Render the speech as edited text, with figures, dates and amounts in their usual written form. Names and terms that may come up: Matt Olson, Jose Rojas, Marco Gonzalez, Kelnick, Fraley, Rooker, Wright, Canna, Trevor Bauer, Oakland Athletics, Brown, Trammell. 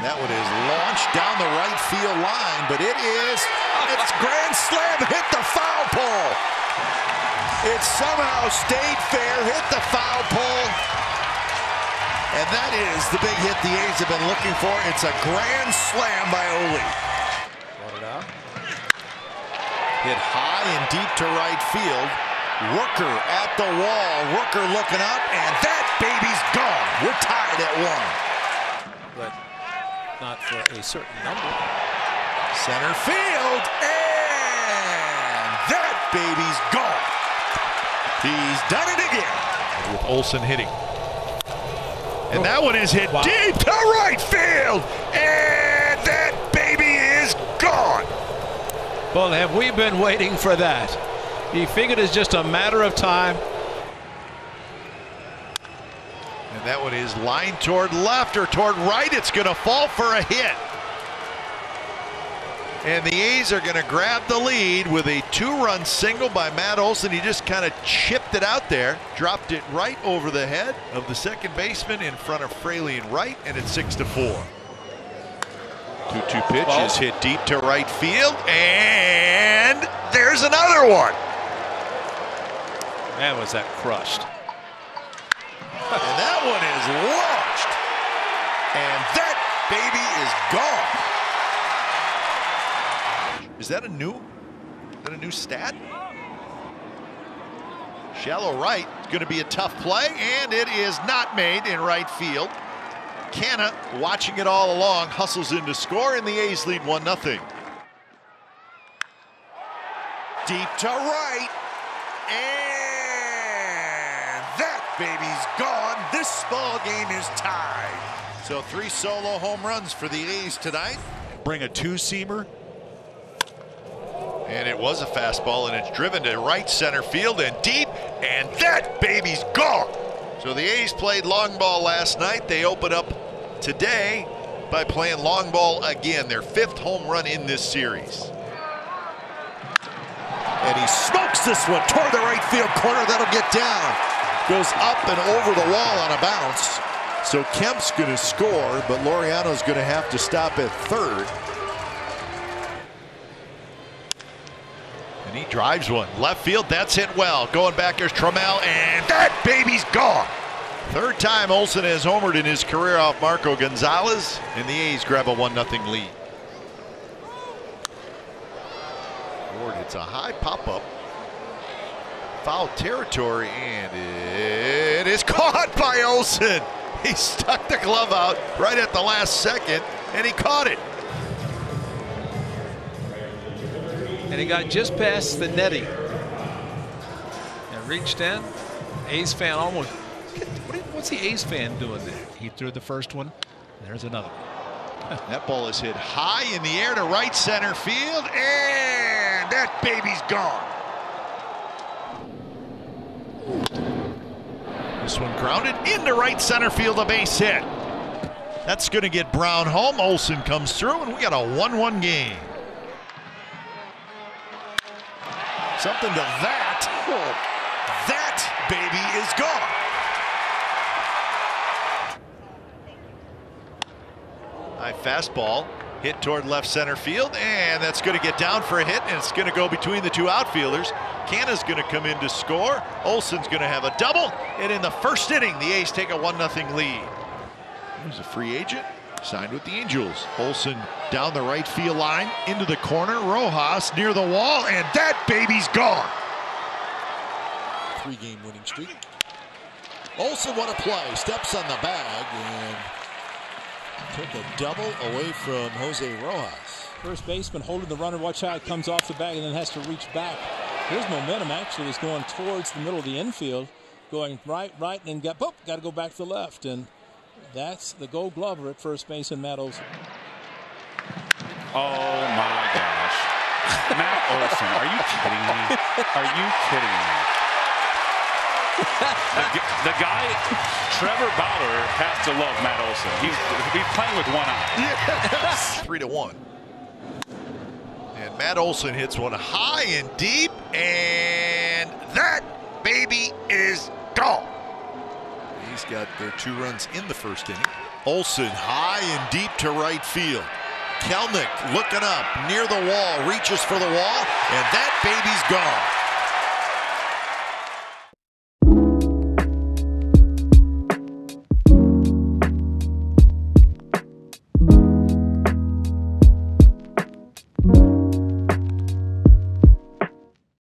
that one is launched down the right field line, but it's grand slam, hit the foul pole. It somehow stayed fair, hit the foul pole. And that is the big hit the A's have been looking for. It's a grand slam by Ole. Hit high and deep to right field. Rooker at the wall. Rooker looking up, and that baby's gone. We're tied at one. But not for a certain number. Center field, and that baby's gone. He's done it again. With Olson hitting. And that one is hit deep to right field, and that baby is gone. Well, have we been waiting for that? He figured it's just a matter of time. And that one is lined toward left or toward right. It's going to fall for a hit. And the A's are going to grab the lead with a two-run single by Matt Olson. He just kind of chipped it out there, dropped it right over the head of the second baseman in front of Fraley and Wright, and it's 6-4. 2-2 pitch is hit deep to right field, and there's another one. Man, was that crushed. And that one is launched, and that baby is gone. Is that a new stat? Shallow right, it's going to be a tough play, and it is not made in right field. Canna, watching it all along, hustles in to score, and the A's lead 1-0. Deep to right, and that baby's gone. This ball game is tied. So 3 solo home runs for the A's tonight. Bring a two-seamer. And it was a fastball, and it's driven to right center field and deep, and that baby's gone. So the A's played long ball last night. They open up today by playing long ball again, their 5th home run in this series. And he smokes this one toward the right field corner. That'll get down. Goes up and over the wall on a bounce. So Kemp's going to score, but Laureano's going to have to stop at third. And he drives one. Left field, that's hit well. Going back, there's Trammell, and that baby's gone. 3rd time Olson has homered in his career off Marco Gonzalez, and the A's grab a 1-0 lead. Ward hits a high pop-up. Foul territory, and it is caught by Olson. He stuck the glove out right at the last second, and he caught it. And he got just past the netting and reached in. A's fan almost. What's the A's fan doing there? He threw the first one. There's another. That ball is hit high in the air to right center field, and that baby's gone. This one grounded into right center field, a base hit. That's going to get Brown home. Olson comes through, and we got a 1-1 game. Something to that. Oh, that baby is gone. High fastball hit toward left center field, and that's going to get down for a hit, and it's going to go between the two outfielders. Canna's going to come in to score. Olson's going to have a double, and in the 1st inning, the A's take a 1-0 lead. He's a free agent. Signed with the Angels. Olson down the right field line, into the corner. Rojas near the wall, and that baby's gone. 3-game winning streak. Olson won a play, steps on the bag, and took a double away from Jose Rojas. First baseman holding the runner, watch how it comes off the bag and then has to reach back. His momentum actually is going towards the middle of the infield, going right, and then got to go back to the left, and that's the Gold Glover at first base in Matt Olson. Oh my gosh. Matt Olson, are you kidding me? Are you kidding me? The guy, Trevor Bauer, has to love Matt Olson. He's playing with one eye. Yes. 3-1. And Matt Olson hits one high and deep, and that baby is gone. He's got their 2 runs in the 1st inning. Olson high and deep to right field. Kelnick looking up near the wall, reaches for the wall, and that baby's gone.